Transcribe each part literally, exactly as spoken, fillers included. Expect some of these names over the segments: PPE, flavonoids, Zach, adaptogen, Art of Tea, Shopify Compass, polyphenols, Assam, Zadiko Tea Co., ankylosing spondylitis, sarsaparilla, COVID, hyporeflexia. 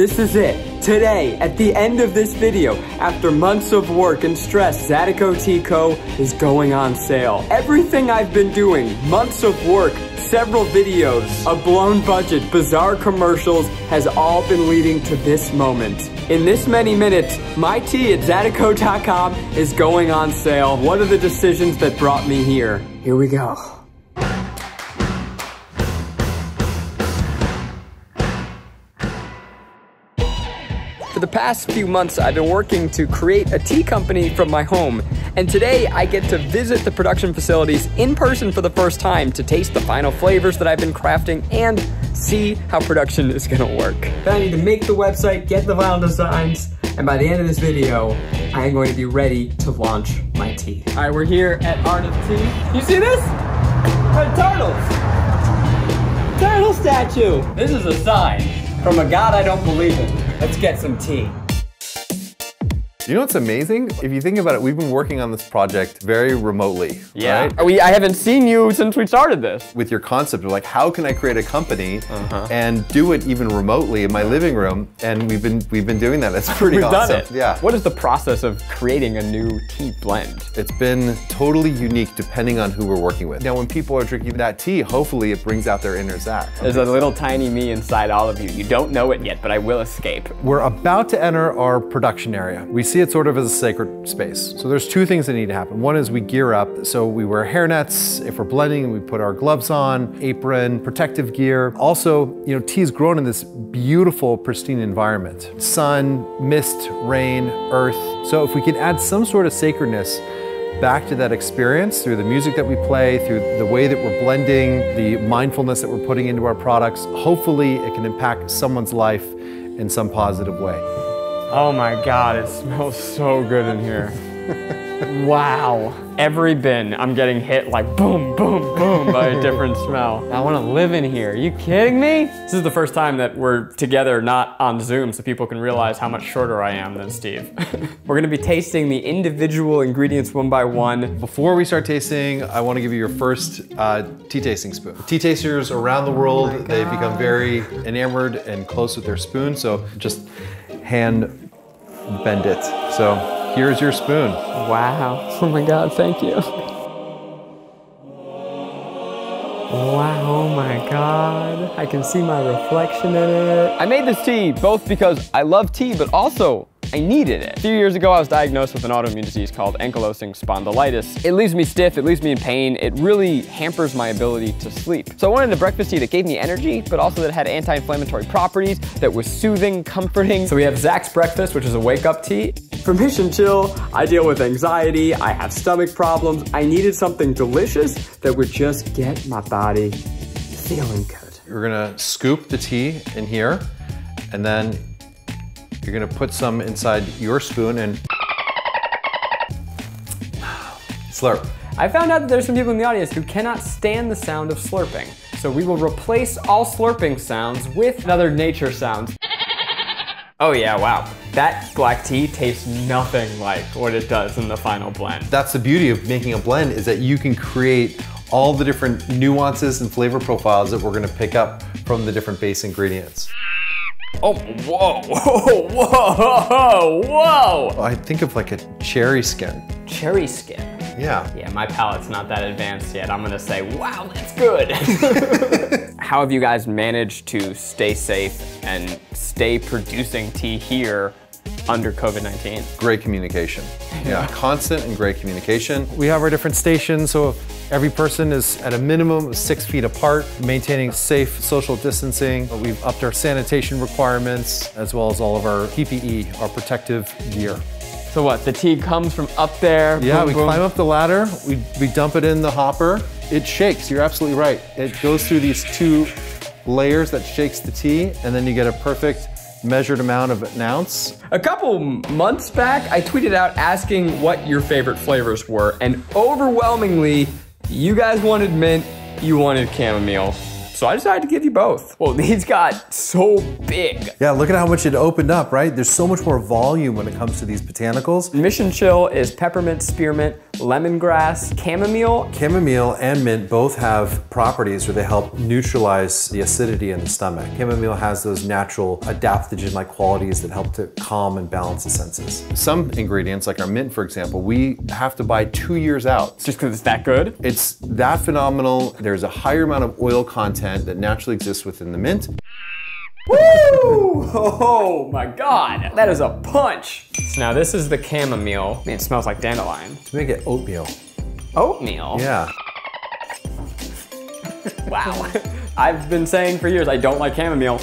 This is it. Today, at the end of this video, after months of work and stress, Zadiko Tea Co. is going on sale. Everything I've been doing, months of work, several videos, a blown budget, bizarre commercials, has all been leading to this moment. In this many minutes, my tea at Zadiko dot com is going on sale. What are the decisions that brought me here? Here we go. For the past few months, I've been working to create a tea company from my home, and today I get to visit the production facilities in person for the first time to taste the final flavors that I've been crafting and see how production is gonna work. Then I need to make the website, get the final designs, and by the end of this video, I am going to be ready to launch my tea. All right, we're here at Art of Tea. You see this? A turtle. Turtle statue. This is a sign from a god I don't believe in. Let's get some tea. You know what's amazing? If you think about it, we've been working on this project very remotely, yeah. right? We, I haven't seen you since we started this. With your concept of like, how can I create a company uh-huh. and do it even remotely in my living room? And we've been we've been doing that. It's pretty we've awesome. Done it. Yeah. What is the process of creating a new tea blend? It's been totally unique depending on who we're working with. Now, when people are drinking that tea, hopefully it brings out their inner Zach. Okay. There's a little tiny me inside all of you. You don't know it yet, but I will escape. We're about to enter our production area. We see it sort of as a sacred space. So there's two things that need to happen. One is we gear up, so we wear hairnets. If we're blending, we put our gloves on, apron, protective gear. Also, you know, tea's grown in this beautiful, pristine environment. Sun, mist, rain, earth. So if we can add some sort of sacredness back to that experience through the music that we play, through the way that we're blending, the mindfulness that we're putting into our products, hopefully it can impact someone's life in some positive way. Oh my God, it smells so good in here. Wow. Every bin, I'm getting hit like boom, boom, boom by a different smell. I wanna live in here, are you kidding me? This is the first time that we're together not on Zoom so people can realize how much shorter I am than Steve. We're gonna be tasting the individual ingredients one by one. Before we start tasting, I wanna give you your first uh, tea tasting spoon. Tea tasters around the world, oh they become very enamored and close with their spoon, so just hand bend it. So here's your spoon. Wow. Oh my God, thank you. Wow, oh my God. I can see my reflection in it. I made this tea both because I love tea, but also I needed it. A few years ago, I was diagnosed with an autoimmune disease called ankylosing spondylitis. It leaves me stiff, it leaves me in pain, it really hampers my ability to sleep. So I wanted a breakfast tea that gave me energy, but also that had anti-inflammatory properties, that was soothing, comforting. So we have Zach's breakfast, which is a wake-up tea. From Hish and Chill, I deal with anxiety, I have stomach problems, I needed something delicious that would just get my body feeling good. We're gonna scoop the tea in here, and then you're gonna put some inside your spoon and slurp. I found out that there's some people in the audience who cannot stand the sound of slurping. So we will replace all slurping sounds with another nature sound. Oh yeah, wow. That black tea tastes nothing like what it does in the final blend. That's the beauty of making a blend, is that you can create all the different nuances and flavor profiles that we're gonna pick up from the different base ingredients. Oh, whoa, whoa, whoa, whoa! I think of like a cherry skin. Cherry skin? Yeah. Yeah, my palate's not that advanced yet. I'm gonna say, wow, that's good. How have you guys managed to stay safe and stay producing tea here under COVID nineteen? Great communication. Yeah, constant and great communication. We have our different stations, so every person is at a minimum of six feet apart, maintaining safe social distancing. We've upped our sanitation requirements, as well as all of our P P E, our protective gear. So what, the tea comes from up there? Yeah, boom, we boom. climb up the ladder, we, we dump it in the hopper. It shakes, you're absolutely right. It goes through these two layers that shakes the tea, and then you get a perfect measured amount of an ounce. A couple months back, I tweeted out asking what your favorite flavors were, and overwhelmingly, you guys wanted mint, you wanted chamomile. So I decided to give you both. Well, these got so big. Yeah, look at how much it opened up, right? There's so much more volume when it comes to these botanicals. Mission Chill is peppermint, spearmint, lemongrass, chamomile. Chamomile and mint both have properties where they help neutralize the acidity in the stomach. Chamomile has those natural adaptogen-like qualities that help to calm and balance the senses. Some ingredients, like our mint, for example, we have to buy two years out. Just because it's that good? It's that phenomenal. There's a higher amount of oil content that naturally exists within the mint. Woo! Oh my God, that is a punch. So now this is the chamomile. I mean, it smells like dandelion. To make it oatmeal. Oatmeal? Yeah. Wow. I've been saying for years, I don't like chamomile.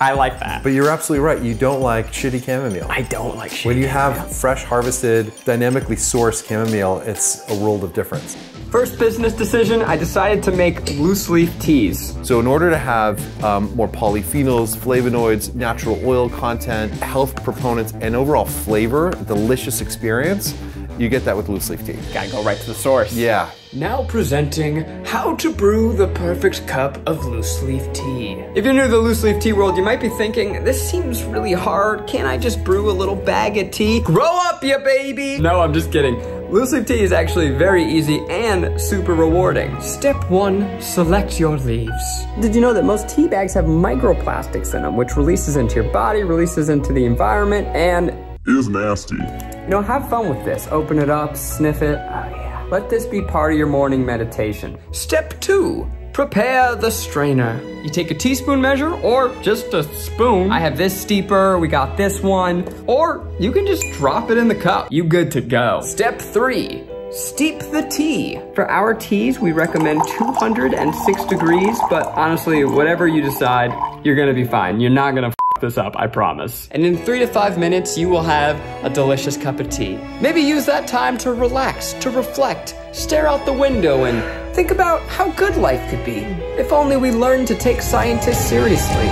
I like that. But you're absolutely right. You don't like shitty chamomile. I don't like shitty When you chamomile. have fresh harvested, dynamically sourced chamomile, it's a world of difference. First business decision, I decided to make loose leaf teas. So in order to have um, more polyphenols, flavonoids, natural oil content, health proponents, and overall flavor, delicious experience, you get that with loose leaf tea. Gotta go right to the source. Yeah. Now presenting how to brew the perfect cup of loose leaf tea. If you're new to the loose leaf tea world, you might be thinking, this seems really hard. Can't I just brew a little bag of tea? Grow up, you baby! No, I'm just kidding. Loose leaf tea is actually very easy and super rewarding. Step one, select your leaves. Did you know that most tea bags have microplastics in them, which releases into your body, releases into the environment, and is nasty. You know, have fun with this. Open it up, sniff it. Oh yeah. Let this be part of your morning meditation. Step two, prepare the strainer. You take a teaspoon measure or just a spoon. I have this steeper, we got this one. Or you can just drop it in the cup. You good to go. Step three, steep the tea. For our teas, we recommend two hundred six degrees, but honestly, whatever you decide, you're gonna be fine. You're not gonna f this up, I promise. And in three to five minutes, you will have a delicious cup of tea. Maybe use that time to relax, to reflect, stare out the window and think about how good life could be, if only we learned to take scientists seriously.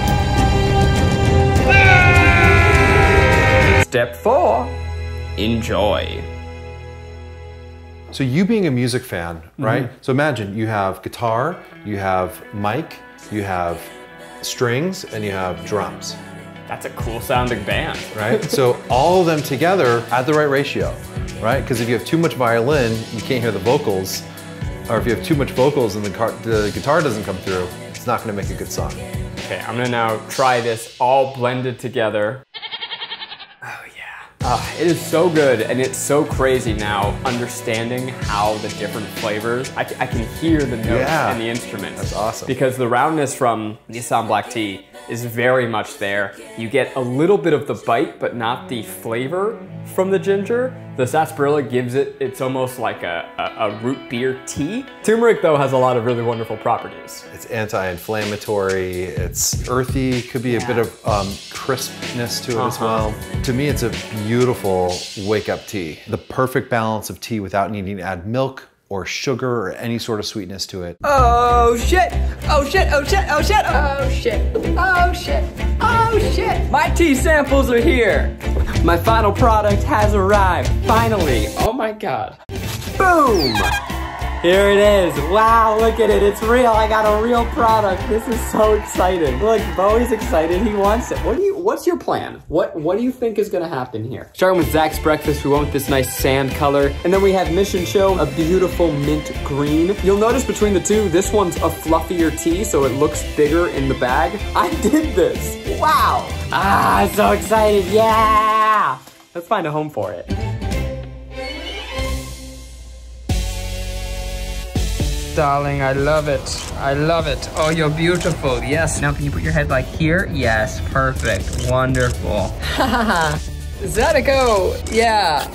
Step four, enjoy. So you being a music fan, right? Mm-hmm. So imagine you have guitar, you have mic, you have strings, and you have drums. That's a cool sounding band. Right? So all of them together at the right ratio, right? Because if you have too much violin, you can't hear the vocals. Or if you have too much vocals and the, car, the guitar doesn't come through, it's not gonna make a good song. Okay, I'm gonna now try this all blended together. Oh yeah. Oh, it is so good, and it's so crazy now, understanding how the different flavors, I, I can hear the notes yeah. and the instruments. That's awesome. Because the roundness from the Assam Black Tea is very much there. You get a little bit of the bite, but not the flavor from the ginger. The sarsaparilla gives it, it's almost like a, a, a root beer tea. Turmeric though has a lot of really wonderful properties. It's anti-inflammatory, it's earthy, could be yeah. a bit of um, crispness to it uh-huh. as well. To me, it's a beautiful wake-up tea. The perfect balance of tea without needing to add milk or sugar or any sort of sweetness to it. Oh shit, oh shit, oh shit, oh shit, oh shit, oh shit, oh shit. My tea samples are here. My final product has arrived, finally. Oh my God. Boom! Here it is, wow, look at it, it's real. I got a real product, this is so exciting. Look, Bowie's excited, he wants it. What do you, what's your plan? What What do you think is gonna happen here? Starting with Zach's breakfast, we want this nice sand color, and then we have Mission Chill, a beautiful mint green. You'll notice between the two, this one's a fluffier tea, so it looks bigger in the bag. I did this, wow! Ah, I'm so excited, yeah! Let's find a home for it. Darling, I love it. I love it. Oh, you're beautiful. Yes. Now, can you put your head like here? Yes. Perfect. Wonderful. Haha. Zadiko. Yeah.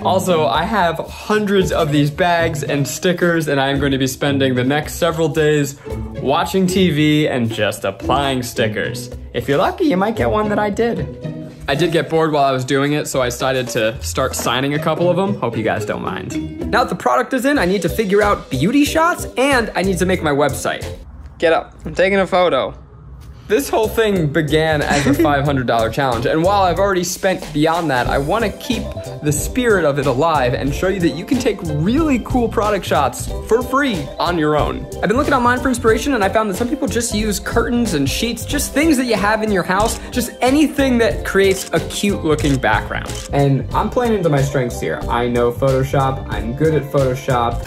Also, I have hundreds of these bags and stickers, and I am going to be spending the next several days watching T V and just applying stickers. If you're lucky, you might get one that I did. I did get bored while I was doing it, so I decided to start signing a couple of them. Hope you guys don't mind. Now that the product is in, I need to figure out beauty shots and I need to make my website. Get up, I'm taking a photo. This whole thing began as a five hundred dollar challenge, and while I've already spent beyond that, I want to keep the spirit of it alive and show you that you can take really cool product shots for free on your own. I've been looking online for inspiration, and I found that some people just use curtains and sheets, just things that you have in your house, just anything that creates a cute looking background. And I'm playing into my strengths here. I know Photoshop, I'm good at Photoshop.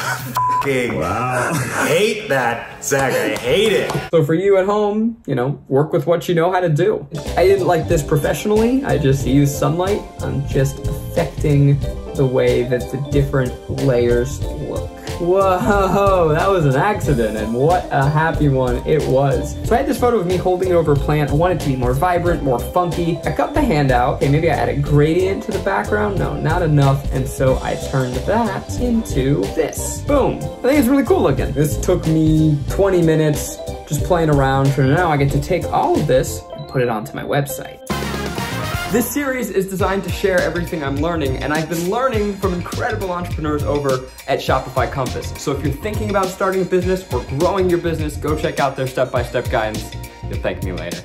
Wow. I hate that, Zach, I hate it. So for you at home, you know, work with what you know how to do. I didn't like this professionally, I just used sunlight. I'm just affecting the way that the different layers look. Whoa, that was an accident, and what a happy one it was. So I had this photo of me holding it over a plant. I wanted it to be more vibrant, more funky. I cut the hand out. Okay, maybe I add a gradient to the background. No, not enough. And so I turned that into this. Boom. I think it's really cool looking. This took me twenty minutes just playing around. So now I get to take all of this and put it onto my website. This series is designed to share everything I'm learning, and I've been learning from incredible entrepreneurs over at Shopify Compass. So if you're thinking about starting a business or growing your business, go check out their step-by-step guidance. You'll thank me later.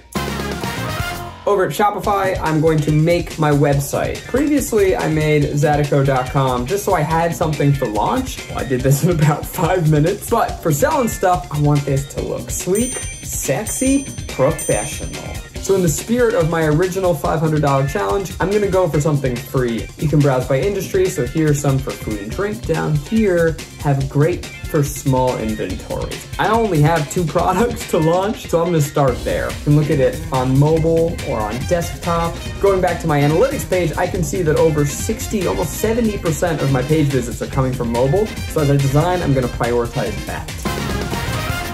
Over at Shopify, I'm going to make my website. Previously, I made Zadiko dot com just so I had something to launch. Well, I did this in about five minutes, but for selling stuff, I want this to look sleek, sexy, professional. So in the spirit of my original five hundred dollar challenge, I'm gonna go for something free. You can browse by industry, so here's some for food and drink. Down here, have great for small inventories. I only have two products to launch, so I'm gonna start there. You can look at it on mobile or on desktop. Going back to my analytics page, I can see that over sixty, almost seventy percent of my page visits are coming from mobile. So as I design, I'm gonna prioritize that.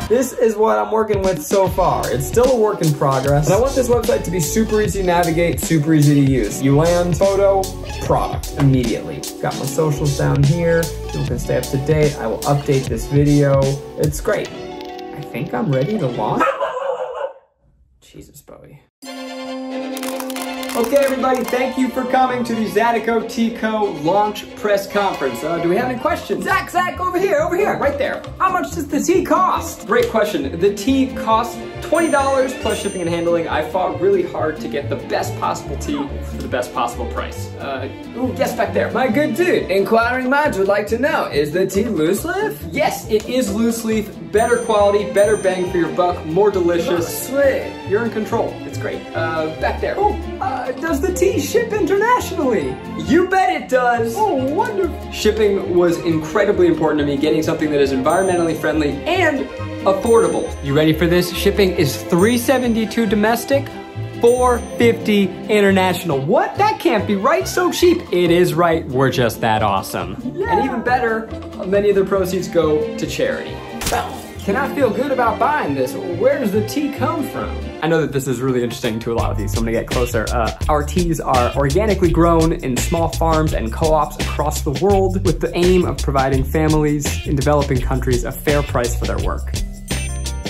This is what I'm working with so far. It's still a work in progress. And I want this website to be super easy to navigate, super easy to use. You land, photo, product, immediately. Got my socials down here. You can stay up to date. I will update this video. It's great. I think I'm ready to launch. Jesus, Bowie. Okay, everybody, thank you for coming to the Zadiko Tea Co. Launch Press Conference. Uh, do we have any questions? Zach, Zach, over here, over here, right there. How much does the tea cost? Great question. The tea costs twenty dollars plus shipping and handling. I fought really hard to get the best possible tea for the best possible price. Uh, ooh, yes, back there. My good dude, inquiring minds would like to know, is the tea loose leaf? Yes, it is loose leaf. Better quality, better bang for your buck, more delicious. Oh, sweet. You're in control. It's great. Uh, back there. Oh, uh, does the tea ship internationally? You bet it does. Oh, wonderful. Shipping was incredibly important to me, getting something that is environmentally friendly and affordable. You ready for this? Shipping is three seventy-two domestic, four fifty international. What? That can't be right. So cheap. It is right. We're just that awesome. Yeah. And even better, many of the proceeds go to charity. Well, can I feel good about buying this? Where does the tea come from? I know that this is really interesting to a lot of these, so I'm gonna get closer. Uh, our teas are organically grown in small farms and co-ops across the world with the aim of providing families in developing countries a fair price for their work.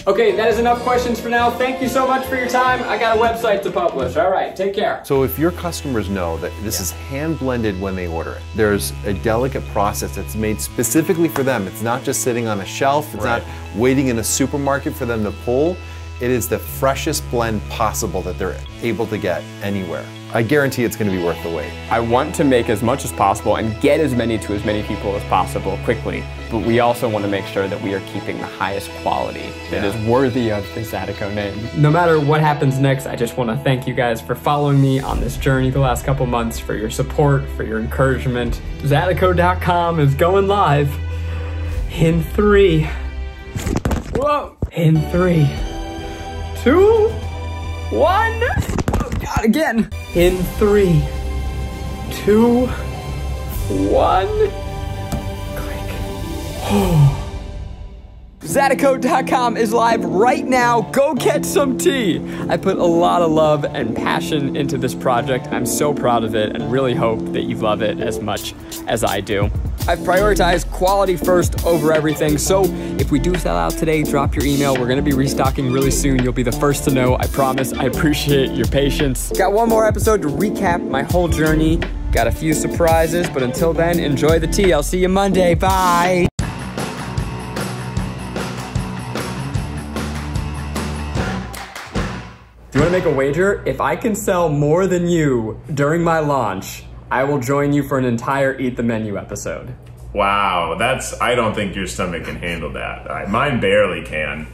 Okay, that is enough questions for now. Thank you so much for your time. I got a website to publish. All right, take care. So if your customers know that this yeah. is hand-blended when they order it, there's a delicate process that's made specifically for them. It's not just sitting on a shelf. It's right. not waiting in a supermarket for them to pull. It is the freshest blend possible that they're able to get anywhere. I guarantee it's going to be worth the wait. I want to make as much as possible and get as many to as many people as possible quickly, but we also want to make sure that we are keeping the highest quality that yeah. is worthy of the Zadiko name. No matter what happens next, I just want to thank you guys for following me on this journey the last couple months, for your support, for your encouragement. Zadiko dot com is going live in three. Whoa! In three, two, one. God, again. In three, two, one, click. Oh. Zadiko dot com is live right now. Go get some tea. I put a lot of love and passion into this project. I'm so proud of it and really hope that you love it as much as I do. I've prioritized quality first over everything, so if we do sell out today, drop your email. We're gonna be restocking really soon. You'll be the first to know, I promise. I appreciate your patience. Got one more episode to recap my whole journey. Got a few surprises, but until then, enjoy the tea. I'll see you Monday, bye. make a wager. If I can sell more than you during my launch, I will join you for an entire Eat the Menu episode. Wow, that's, I don't think your stomach can handle that. I, mine barely can.